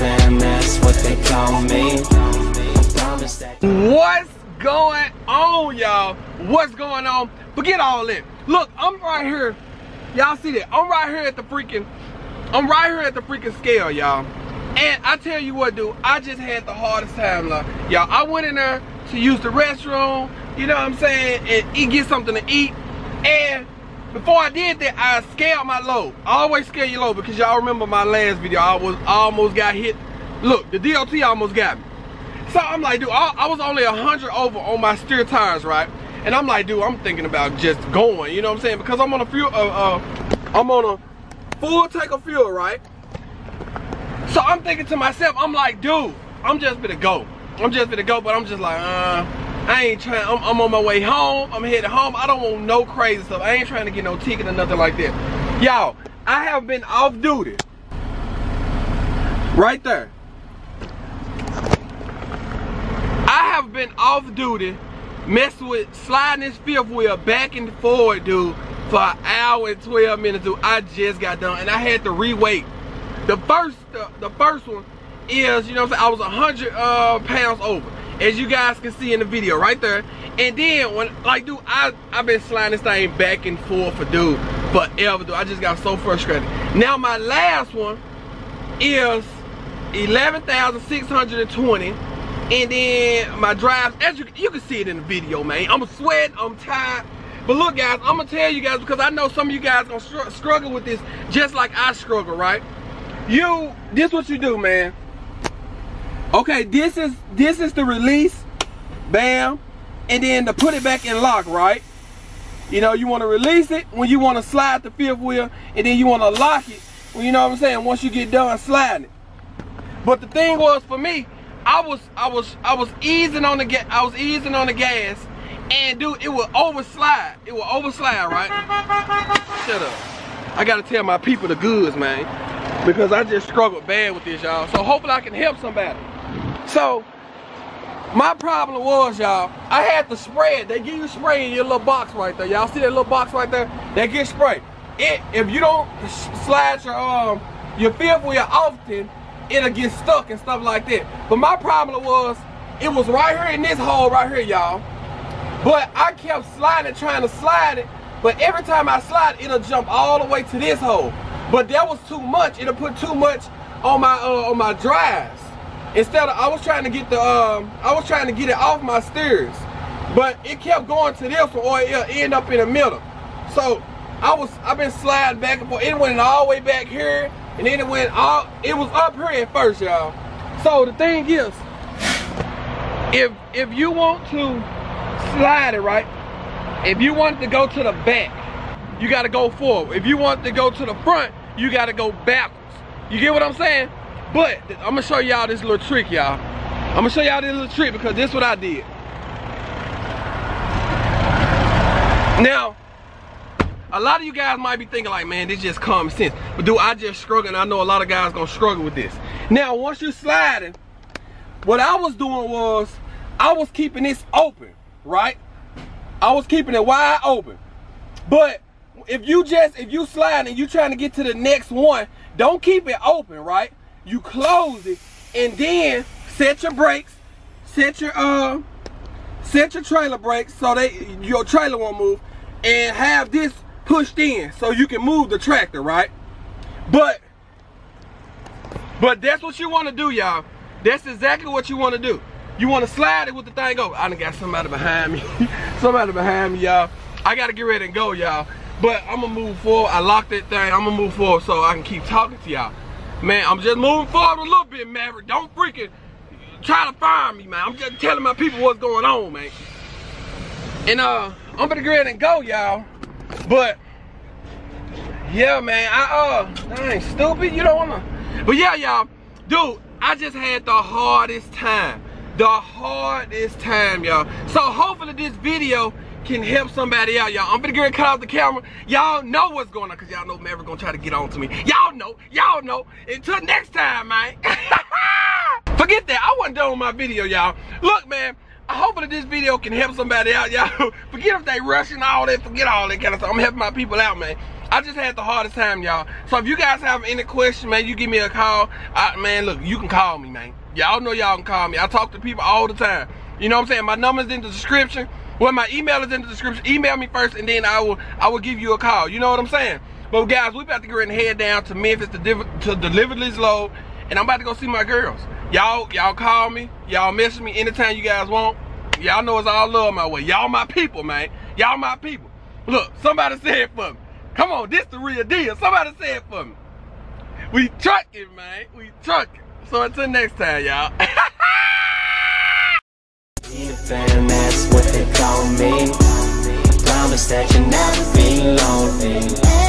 Damn, that's what they call me. What's going on, y'all? What's going on? Forget all that. Look, I'm right here. Y'all see that? I'm right here at the freaking scale, y'all. And I tell you what, dude, I just had the hardest time, y'all. I went in there to use the restroom, you know what I'm saying, and eat, get something to eat. And before I did that, I scaled my load. I always scale your load because y'all remember my last video, I almost got hit. Look, the DOT almost got me. So I'm like, dude, I was only 100 over on my steer tires, right? And I'm like, dude, I'm thinking about just going, you know what I'm saying? Because I'm on a fuel, I'm on a full tank of fuel, right? So I'm thinking to myself, I'm like, dude, I'm just gonna go. I'm just gonna go, but I'm just like, I ain't trying. I'm on my way home. I'm headed home. I don't want no crazy stuff. I ain't trying to get no ticket or nothing like that. Y'all, I have been off duty. Right there. I have been off duty, messing with sliding this fifth wheel back and forward, dude, for an hour and 12 minutes, dude. I just got done, and I had to re-weight. The first one is, you know what I'm saying, I was 100 pounds over, as you guys can see in the video right there. And then when, like, dude, I've been sliding this thing back and forth for, dude, forever, dude. I just got so frustrated. Now my last one is 11,620, and then my drives, as you can see it in the video, man. I'm sweating, I'm tired. But look, guys, I'm gonna tell you guys, because I know some of you guys gonna struggle with this just like I struggle, right? This what you do, man. Okay, this is the release, bam, and then to put it back in lock, right? You know, you want to release it when you want to slide the fifth wheel, and then you want to lock it, well, you know what I'm saying, once you get done sliding it. But the thing was, for me, I was easing on the gas, and dude, it would overslide, right? Shut up. I gotta tell my people the goods, man, because I just struggled bad with this, y'all. So hopefully I can help somebody. So my problem was, y'all, I had to spray it. They give you spray in your little box right there. Y'all see that little box right there? They get sprayed. If you don't slide your fifth wheel often, it'll get stuck and stuff like that. But my problem was, it was right here in this hole right here, y'all. But I kept sliding, trying to slide it. But every time I slide, it'll jump all the way to this hole. But that was too much. It'll put too much on my drives. Instead of, I was trying to get the I was trying to get it off my steers, but it kept going to this one, or it'll end up in the middle. So I've been sliding back and forth. It went all the way back here, and then it was up here at first, y'all. So the thing is, if you want to slide it right, if you want to go to the back, you gotta go forward. If you want to go to the front, you gotta go backwards. You get what I'm saying? But I'm gonna show y'all this little trick, y'all. I'm gonna show y'all this little trick, because this is what I did. Now, a lot of you guys might be thinking like, man, this just common sense. But dude, I just struggle, and I know a lot of guys gonna struggle with this. Now, once you're sliding, what I was doing was, I was keeping this open, right? I was keeping it wide open. But if you slide and you trying to get to the next one, don't keep it open, right? You close it, and then set your brakes, set your trailer brakes so your trailer won't move, and have this pushed in so you can move the tractor, right? But that's what you want to do, y'all. That's exactly what you want to do. You want to slide it with the thing over. I done got somebody behind me. Somebody behind me, y'all. I gotta get ready and go, y'all. But I'm gonna move forward. I locked that thing. I'm gonna move forward so I can keep talking to y'all. Man, I'm just moving forward a little bit, Maverick. Don't freaking try to fire me, man. I'm just telling my people what's going on, man. And I'm gonna get ready and go, y'all. But yeah, man, I ain't stupid. You don't wanna. But yeah, y'all, dude, I just had the hardest time. The hardest time, y'all. So hopefully this video can help somebody out, y'all. I'm gonna get ready to cut off the camera. Y'all know what's going on, because y'all know Maverick gonna try to get on to me. Y'all know. Until next time, man. Forget that. I wasn't done with my video, y'all. Look, man, I hope that this video can help somebody out, y'all. Forget if they rushing all that. Forget all that kind of stuff. I'm helping my people out, man. I just had the hardest time, y'all. So if you guys have any question, man, you give me a call. Man, look, you can call me, man. Y'all know y'all can call me. I talk to people all the time. You know what I'm saying? My number's in the description. Well, my email is in the description. Email me first, and then I will give you a call. You know what I'm saying? But guys, we about to get ready to head down to Memphis to deliver this load, and I'm about to go see my girls. Y'all call me. Y'all message me anytime you guys want. Y'all know it's all love my way. Y'all my people, man. Y'all my people. Look, somebody said for me. Come on, this the real deal. Somebody said for me. We trucking, man. We trucking. So until next time, y'all. Fan, that's what they call me. I promise that you'll never be lonely.